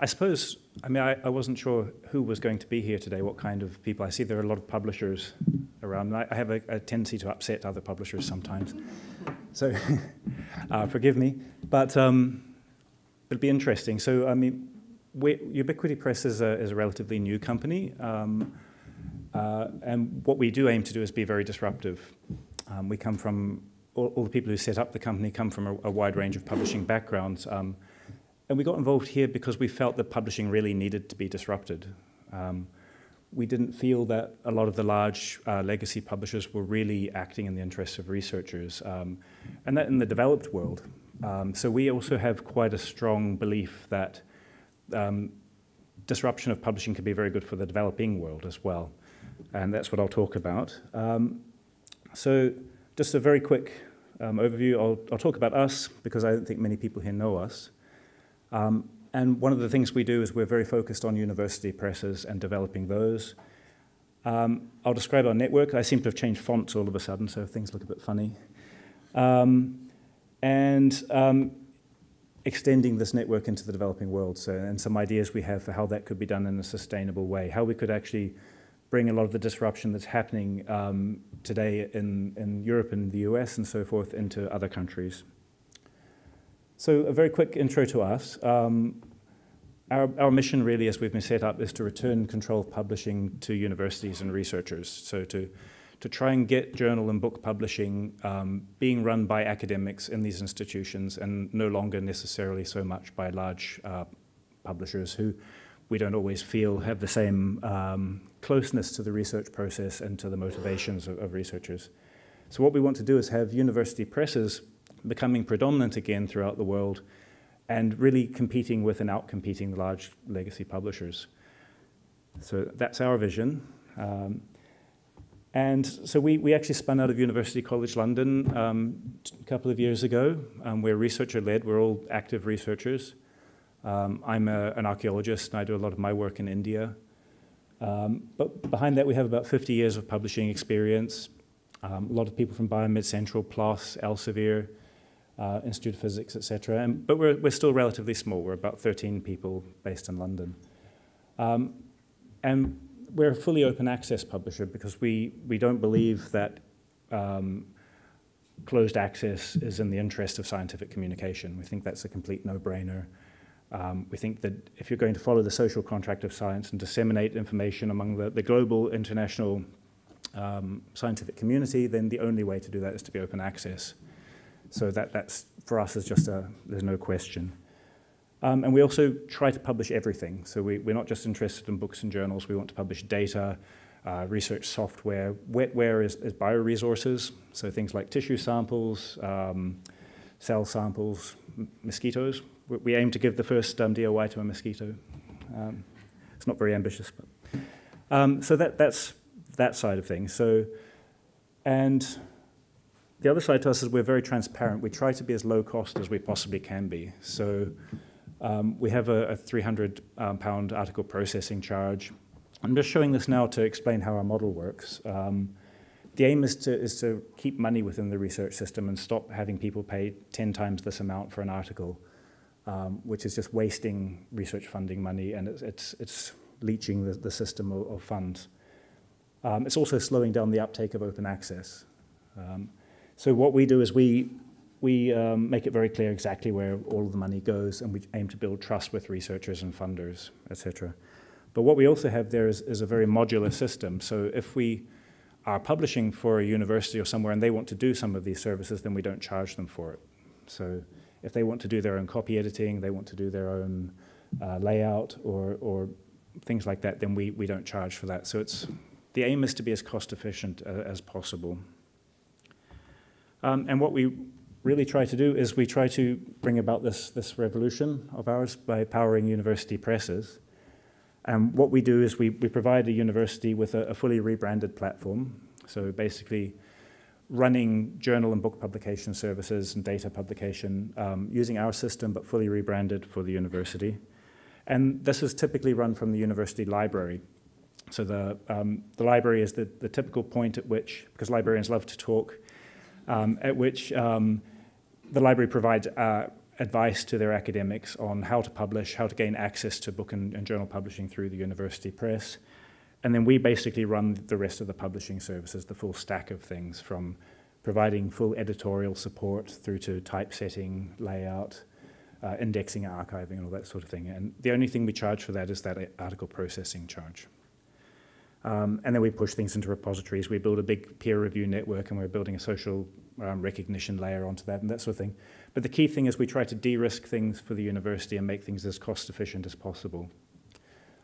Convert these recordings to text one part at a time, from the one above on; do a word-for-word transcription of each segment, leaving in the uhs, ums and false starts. I suppose, I mean, I, I wasn't sure who was going to be here today, what kind of people. I see there are a lot of publishers around. I, I have a, a tendency to upset other publishers sometimes, so uh, forgive me. But um, it'll be interesting. So, I mean, we, Ubiquity Press is a, is a relatively new company, um, uh, and what we do aim to do is be very disruptive. Um, we come from, all, all the people who set up the company come from a, a wide range of publishing backgrounds. Um, And we got involved here because we felt that publishing really needed to be disrupted. Um, we didn't feel that a lot of the large uh, legacy publishers were really acting in the interests of researchers, um, and that in the developed world. Um, so we also have quite a strong belief that um, disruption of publishing could be very good for the developing world as well. And that's what I'll talk about. Um, so just a very quick um, overview. I'll, I'll talk about us because I don't think many people here know us. Um, and one of the things we do is we're very focused on university presses and developing those. Um, I'll describe our network. I seem to have changed fonts all of a sudden, so things look a bit funny. Um, and um, extending this network into the developing world, so, and some ideas we have for how that could be done in a sustainable way, how we could actually bring a lot of the disruption that's happening um, today in, in Europe and the U S and so forth into other countries. So a very quick intro to us. Um, our, our mission really, as we've been set up, is to return control of publishing to universities and researchers. So to, to try and get journal and book publishing um, being run by academics in these institutions and no longer necessarily so much by large uh, publishers who we don't always feel have the same um, closeness to the research process and to the motivations of, of researchers. So what we want to do is have university presses becoming predominant again throughout the world and really competing with and out-competing the large legacy publishers. So that's our vision. Um, and so we, we actually spun out of University College London um, a couple of years ago. Um, we're researcher-led. We're all active researchers. Um, I'm a, an archaeologist, and I do a lot of my work in India. Um, but behind that, we have about fifty years of publishing experience. Um, a lot of people from Biomed Central, PLOS, Elsevier, Uh, Institute of Physics, et cetera. And, but we're, we're still relatively small. We're about thirteen people based in London. Um, and we're a fully open access publisher because we, we don't believe that um, closed access is in the interest of scientific communication. We think that's a complete no-brainer. Um, we think that if you're going to follow the social contract of science and disseminate information among the, the global international um, scientific community, then the only way to do that is to be open access. So that, that's, for us, is just a, there's no question. Um, and we also try to publish everything. So we, we're not just interested in books and journals. We want to publish data, uh, research software. Wetware is, is bioresources, so things like tissue samples, um, cell samples, mosquitoes. We, we aim to give the first um, D O I to a mosquito. Um, it's not very ambitious, but. Um, so that, that's that side of things. So, and the other side to us is we're very transparent. We try to be as low cost as we possibly can be. So um, we have a, a three hundred pound article processing charge. I'm just showing this now to explain how our model works. Um, the aim is to, is to keep money within the research system and stop having people pay ten times this amount for an article, um, which is just wasting research funding money, and it's, it's, it's leaching the, the system of, of funds. Um, it's also slowing down the uptake of open access. Um, So what we do is we, we um, make it very clear exactly where all of the money goes, and we aim to build trust with researchers and funders, et cetera. But what we also have there is, is a very modular system. So if we are publishing for a university or somewhere and they want to do some of these services, then we don't charge them for it. So if they want to do their own copy editing, they want to do their own uh, layout or, or things like that, then we, we don't charge for that. So it's, the aim is to be as cost efficient uh, as possible. Um, and what we really try to do is we try to bring about this, this revolution of ours by powering university presses. And what we do is we, we provide a university with a, a fully rebranded platform. So basically running journal and book publication services and data publication um, using our system but fully rebranded for the university. And this is typically run from the university library. So the, um, the library is the, the typical point at which, because librarians love to talk, Um, at which um, the library provides uh, advice to their academics on how to publish, how to gain access to book and, and journal publishing through the university press. And then we basically run the rest of the publishing services, the full stack of things, from providing full editorial support through to typesetting, layout, uh, indexing, archiving, and all that sort of thing. And the only thing we charge for that is that article processing charge. Um, and then we push things into repositories. We build a big peer review network, and we're building a social um, recognition layer onto that and that sort of thing. But the key thing is we try to de-risk things for the university and make things as cost-efficient as possible.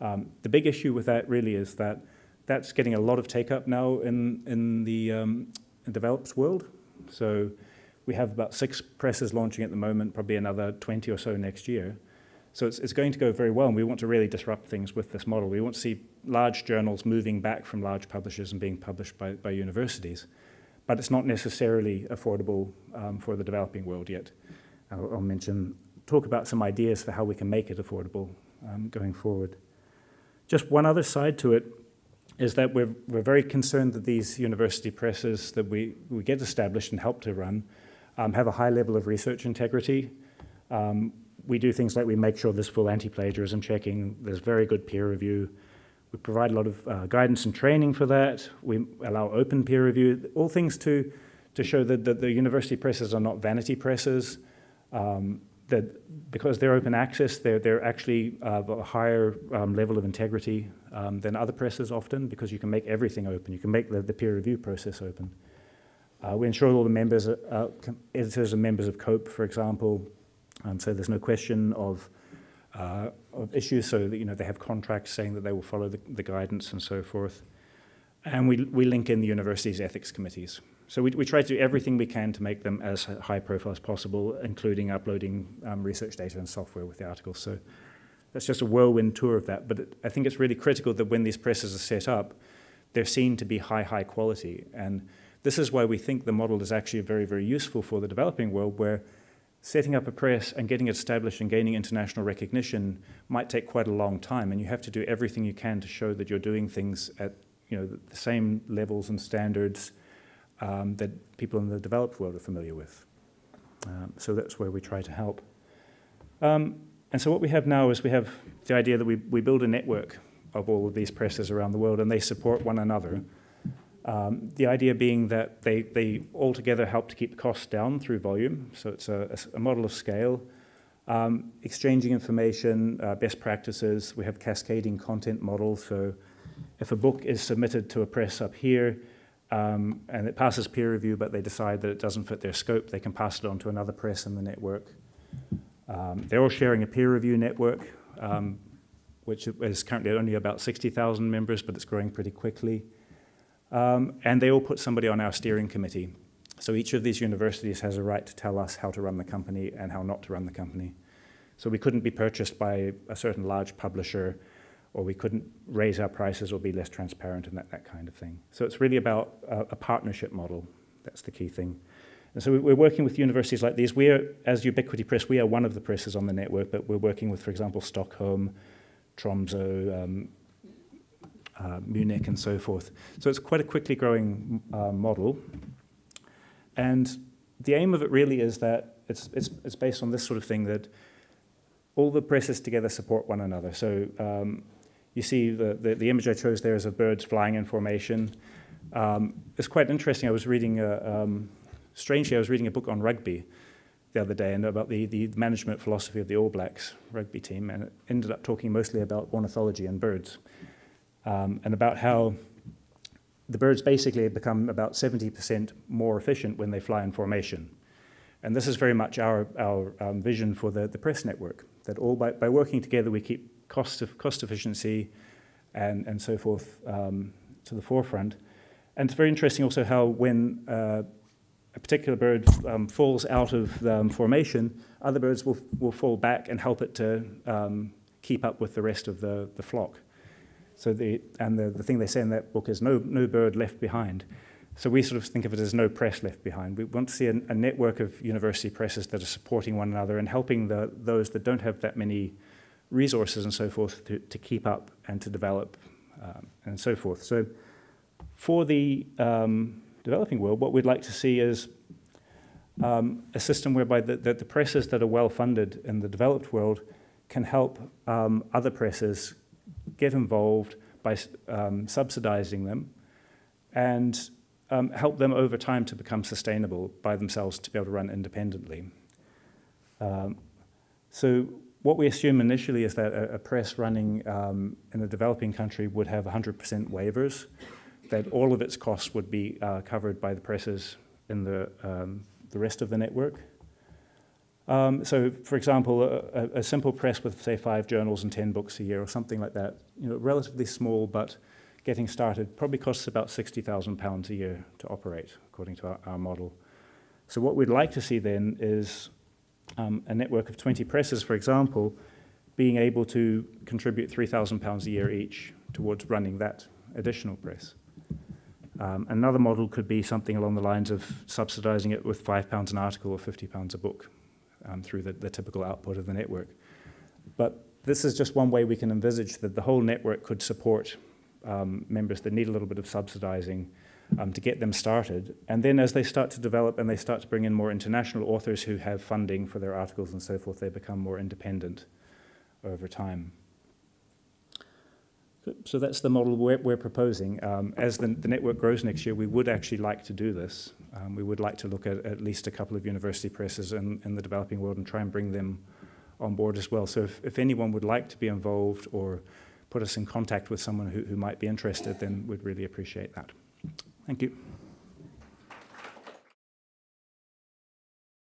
Um, the big issue with that really is that that's getting a lot of take-up now in, in the um, developed world. So we have about six presses launching at the moment, probably another twenty or so next year. So it's, it's going to go very well, and we want to really disrupt things with this model. We want to see large journals moving back from large publishers and being published by, by universities. But it's not necessarily affordable um, for the developing world yet. I'll, I'll mention, talk about some ideas for how we can make it affordable um, going forward. Just one other side to it is that we're, we're very concerned that these university presses that we, we get established and help to run um, have a high level of research integrity. Um, we do things like we make sure there's full anti-plagiarism checking, there's very good peer review. We provide a lot of uh, guidance and training for that. We allow open peer review, all things to, to show that, that the university presses are not vanity presses, um, that because they're open access, they're, they're actually uh, a higher um, level of integrity um, than other presses often, because you can make everything open. You can make the, the peer review process open. Uh, we ensure all the members, uh, editors and members of COPE, for example, um, so there's no question of, uh, of issues, so that, you know, they have contracts saying that they will follow the, the guidance and so forth. And we, we link in the university's ethics committees. So we, we try to do everything we can to make them as high profile as possible, including uploading um, research data and software with the articles. So that's just a whirlwind tour of that. But it, I think it's really critical that when these presses are set up, they're seen to be high, high quality. And this is why we think the model is actually very, very useful for the developing world, where setting up a press and getting it established and gaining international recognition might take quite a long time. And you have to do everything you can to show that you're doing things at, you know, the same levels and standards Um, that people in the developed world are familiar with. Um, so that's where we try to help. Um, and so what we have now is we have the idea that we, we build a network of all of these presses around the world, and they support one another. Um, the idea being that they, they all together help to keep costs down through volume. So it's a, a model of scale, um, exchanging information, uh, best practices. We have cascading content models. So if a book is submitted to a press up here, Um, and it passes peer review, but they decide that it doesn't fit their scope, they can pass it on to another press in the network. Um, they're all sharing a peer review network, um, which is currently only about sixty thousand members, but it's growing pretty quickly. Um, and they all put somebody on our steering committee. So each of these universities has a right to tell us how to run the company and how not to run the company. So we couldn't be purchased by a certain large publisher, or we couldn't raise our prices or be less transparent and that, that kind of thing. So it's really about a, a partnership model. That's the key thing. And so we're working with universities like these. We are, as Ubiquity Press, we are one of the presses on the network, but we're working with, for example, Stockholm, Tromsø, um, uh, Munich, and so forth. So it's quite a quickly growing uh, model. And the aim of it really is that it's, it's, it's based on this sort of thing, that all the presses together support one another. So um, you see the, the, the image I chose there is of birds flying in formation. Um, it's quite interesting. I was reading, a, um, strangely, I was reading a book on rugby the other day, and about the, the management philosophy of the All Blacks rugby team, and it ended up talking mostly about ornithology and birds, um, and about how the birds basically become about seventy percent more efficient when they fly in formation. And this is very much our, our um, vision for the, the press network, that all by, by working together we keep cost of cost efficiency and, and so forth um, to the forefront. And it's very interesting also how when uh, a particular bird um, falls out of the um, formation, other birds will, will fall back and help it to um, keep up with the rest of the, the flock. So the, and the, the thing they say in that book is no, no bird left behind. So we sort of think of it as no press left behind. We want to see a, a network of university presses that are supporting one another and helping the, those that don't have that many resources and so forth to, to keep up and to develop um, and so forth. So for the um, developing world, what we'd like to see is um, a system whereby the, the, the presses that are well funded in the developed world can help um, other presses get involved by um, subsidizing them and um, help them over time to become sustainable by themselves to be able to run independently. Um, so what we assume initially is that a, a press running um, in a developing country would have one hundred percent waivers, that all of its costs would be uh, covered by the presses in the, um, the rest of the network. Um, so, for example, a, a simple press with, say, five journals and ten books a year or something like that, you know, relatively small, but getting started probably costs about sixty thousand pounds a year to operate, according to our, our model. So what we'd like to see then is um, a network of twenty presses, for example, being able to contribute three thousand pounds a year each towards running that additional press. Um, another model could be something along the lines of subsidizing it with five pounds an article or fifty pounds a book. Um, through the, the typical output of the network. But this is just one way we can envisage that the whole network could support um, members that need a little bit of subsidizing um, to get them started. And then as they start to develop and they start to bring in more international authors who have funding for their articles and so forth, they become more independent over time. So that's the model we're, we're proposing. Um, as the, the network grows next year, we would actually like to do this. Um, we would like to look at at least a couple of university presses in, in the developing world and try and bring them on board as well. So if, if anyone would like to be involved or put us in contact with someone who, who might be interested, then we'd really appreciate that. Thank you.